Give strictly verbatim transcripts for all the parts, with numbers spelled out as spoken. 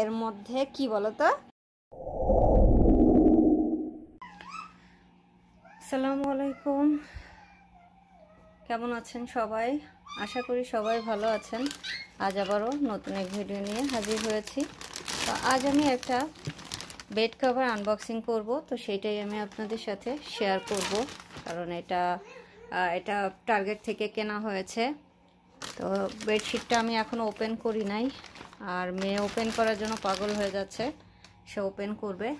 एर मध्य कि बोलतो আসসালামু আলাইকুম কেমন আছেন সবাই আশা করি সবাই ভালো আছেন আজ আবারো নতুন এক ভিডিও নিয়ে হাজির হয়েছি তো আজ আমি একটা बेड कवर अनबॉक्सिंग करब तो सेटाई आमी आपनादेर साथे शेयर करब कारण एटा एटा टार्गेट थेके केना होयेछे तो बेडशीटटा आमी एखोनो ओपेन करी नाई और मेये ओपेन करार जोन्नो पागल हये जाच्छे से ओपेन करबे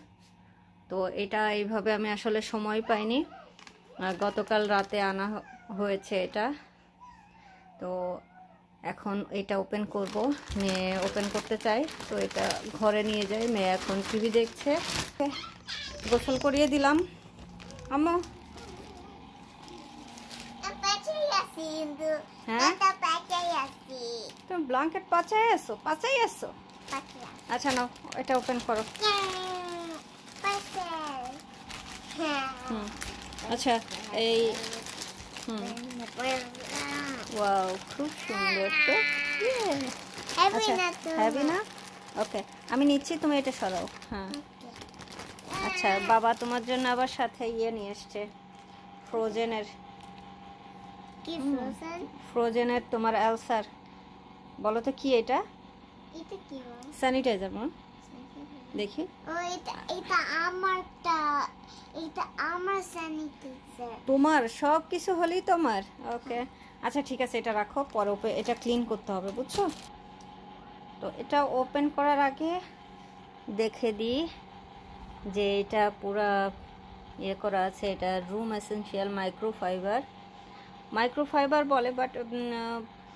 तो एटा एइभाबे आमी आसले समय पाइनी गतकाल राते आना हयेछे एटा तो एखन एटा ओपेन करब मेये ओपेन करते चाय तो एटा घरे निये जाए मेये एखन टीवी देखछे गोसल करिए दिलाम आम्मा तुम ब्लैंकेट पाछाय आसो पाछाय आसो अच्छा नाओ एटा ओपेन करो अच्छा ए वाओ खूब सुंदर तो हैवी ना ओके आमी नीचे तुम्हें एटा सराओ हाँ अच्छा बाबा तुम्हार जन्य आबार साथे ये निये एसेछे फ्रोजेनेर की फ्रोजेन फ्रोजेनेर तुम्हार एलसार बोलो तो की एटा एटा की सैनिटाइजर मन देखी ओ एटा एटा आमारटा एटा आमार सैनिटाइजर तुम्हार सब किछु होली तुम्हार ओके अच्छा ठीक है ये रखो पर ये क्लिन करते हैं बुझो तो ये ओपेन करार आगे देखे दी जे ये पूरा ये करा आछे ये रूम एसेंशियल माइक्रोफाइबर माइक्रोफाइबर बोले बाट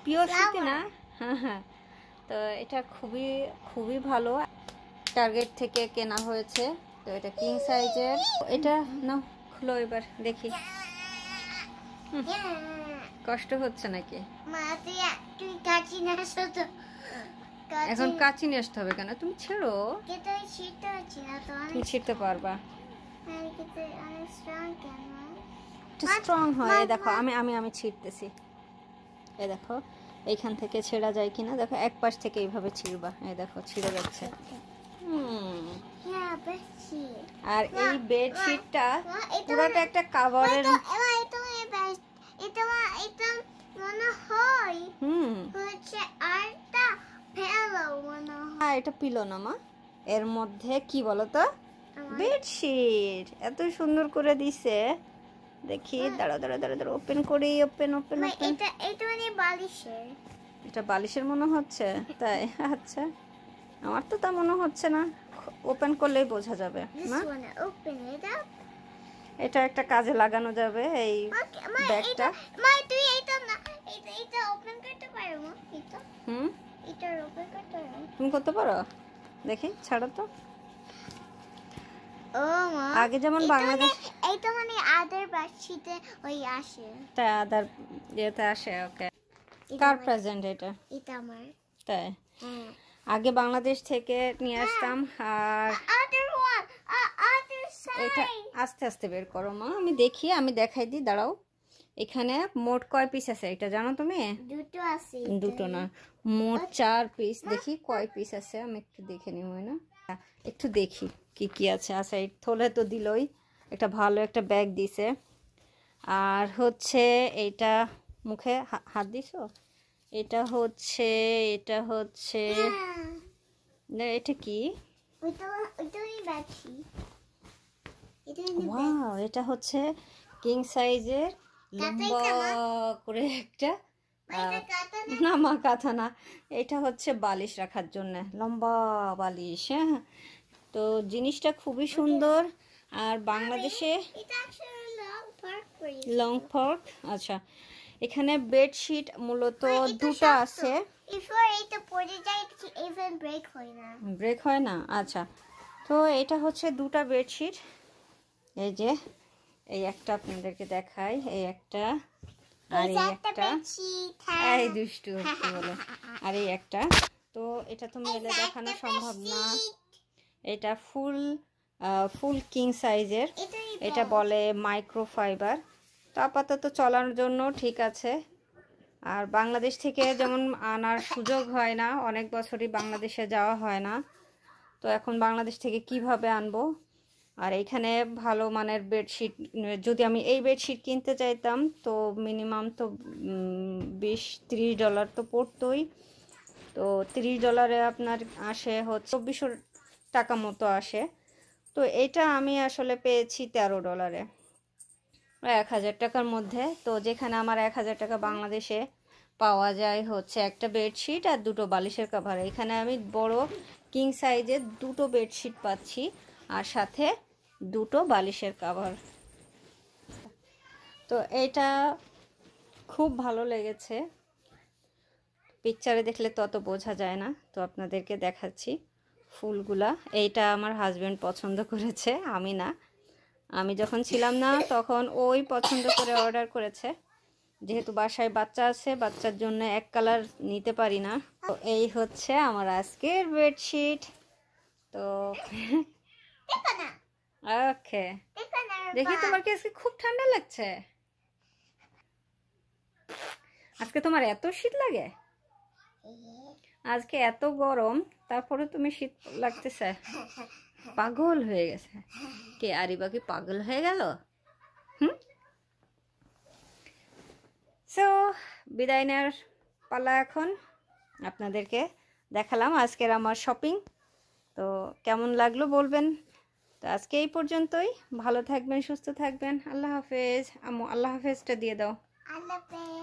पियोर सूती ना हाँ हाँ तो ये खुबी खुबी भालो टार्गेट थेके केना होयेछे तो ये किंग साइजेर ये ना खुलो एबार देखी कष्ट होच्छे नाकि मा तुई तुई काची नेछो तो এখন কাচি নেছতে হবে কেন তুমি ছেড়ো কিন্তু ছিটতে হচ্ছে না তো তুমি ছিটতে পারবা আর কিন্তু আমি স্ট্রং কেন না স্ট্রং হয় দেখো আমি আমি আমি ছিটতেছি এই দেখো এইখান থেকে ছেড়া যায় কিনা দেখো এক পাশ থেকে এইভাবে ছিড়বা এই দেখো ছিড়ে যাচ্ছে হুম হ্যাঁ বেশি আর এই বেডশিটটা পুরোটা একটা কভারের इतना इतना मना होय हम्म হচ্ছে আরটা ফেলো মনা হ্যাঁ এটা পিলো না মা এর মধ্যে কি বলো তো বেডশিট এত সুন্দর করে দিয়েছে দেখি দাঁড়াও দাঁড়াও দাঁড়াও ওপেন করি ওপেন ওপেন ওপেন এটা এটা মানে বালিশের এটা বালিশের মনে হচ্ছে তাই আচ্ছা আমার তো তা মনে হচ্ছে না ওপেন করলেই বোঝা যাবে না ওপেন ইট আপ এটা একটা কাজে লাগানো যাবে এই ব্যাগটা মা তুই এটা না এটা এটা ওপেন করতে পারো না এটা হুম এটা ওপেন করতে পারো তুমি করতে পারো দেখি ছাড়ো তো ও মা আগে যেমন বাংলাদেশ এইটা মানে আদার বাচ্চিতে ওই আসে তা আদার যেটা আসে ওকে কার প্রেজেন্ট এটা এটা আমার তাই হ্যাঁ আগে বাংলাদেশ থেকে নিয়ে আসতাম আর এটা আস্তে আস্তে বের করো মা আমি দেখি আমি দেখাই দিই দাঁড়াও এখানে মোট কয় পিস আছে এটা জানো তুমি দুটো আছে দুটো না মোট চার পিস দেখি কয় পিস আছে আমি একটু দেখে নিই না একটু দেখি কি কি আছে আচ্ছা এই থলে তো দিলই একটা ভালো একটা ব্যাগ দিয়েছে আর হচ্ছে এটা মুখে হাত দিছো এটা হচ্ছে এটা হচ্ছে না এটা কি ওটা ওটাই বাকি वाओ এটা হচ্ছে কিং সাইজের লম্বা করে একটা না মা কাঁথা না এটা হচ্ছে বালিশ রাখার জন্য লম্বা বালিশ হ্যাঁ তো জিনিসটা খুবই সুন্দর আর বাংলাদেশে এটা লং ফর্ক লং ফর্ক আচ্ছা এখানে বেডশিট মূলত দুটো আছে ইফর এটা পড়ে যায় ইভেন ব্রেক হয় না ব্রেক হয় না আচ্ছা তো এটা হচ্ছে দুটো বেডশিট এই যে এই একটা আপনাদেরকে দেখাই এই একটা আর এই একটা এই দুষ্টু হচ্ছে বলে আর এই একটা তো এটা তো মেলে দেখানো সম্ভব না এটা ফুল ফুল কিং সাইজের এটা বলে মাইক্রোফাইবার তো আপাতত চলার জন্য ঠিক আছে আর বাংলাদেশ থেকে যেমন আনার সুযোগ হয় না অনেক বছরই বাংলাদেশে যাওয়া হয় না तो এখন বাংলাদেশ থেকে কিভাবে আনবো। আর এইখানে ভালো মানের বেডশিট যদি আমি এই বেডশিট কিনতে চাইতাম তো মিনিমাম তো बीस तीस ডলার তো পড়তোই। তো तीस ডলারে আপনার আসে হচ্ছে चौबीस सौ টাকা মতো আসে। তো এটা আমি আসলে পেয়েছি तेरह ডলারে এক হাজার টাকার মধ্যে। তো যেখানে আমার এক হাজার টাকা বাংলাদেশে পাওয়া যায় হচ্ছে একটা বেডশিট আর দুটো বালিশের কভার, এখানে আমি বড় কিং সাইজের দুটো বেডশিট পাচ্ছি আর সাথে দুটো বালিশের কভার। তো এটা খুব ভালো লেগেছে, পিকচারে দেখলে তত বোঝা যায় না। তো আপনাদেরকে দেখাচ্ছি ফুলগুলা, এইটা আমার হাজব্যান্ড পছন্দ করেছে, আমি না। আমি যখন ছিলাম না তখন ওই পছন্দ করে অর্ডার করেছে, যেহেতু বাসায় বাচ্চা আছে বাচ্চার জন্য এক কালার নিতে পারি না। তো এই হচ্ছে আমার আজকের বেডশিট। তো ওকে, দেখি তোমার কি আজকে খুব ঠান্ডা লাগছে? আজকে তোমার এত শীত লাগে? আজকে এত গরম তারপরে তুমি শীত লাগতেছে? পাগল হয়ে গেছে কে? আরিবা কি পাগল হয়ে গেল? হুম। সো বিদায় নেওয়ার পালা এখন, আপনাদেরকে দেখালাম আজকের আমার শপিং। তো কেমন লাগলো বলবেন। তো আজকে এই পর্যন্তই, ভালো থাকবেন সুস্থ থাকবেন, আল্লাহ হাফেজ। আম্মু আল্লাহ হাফেজটা দিয়ে দাও। আল্লাহ হাফেজ।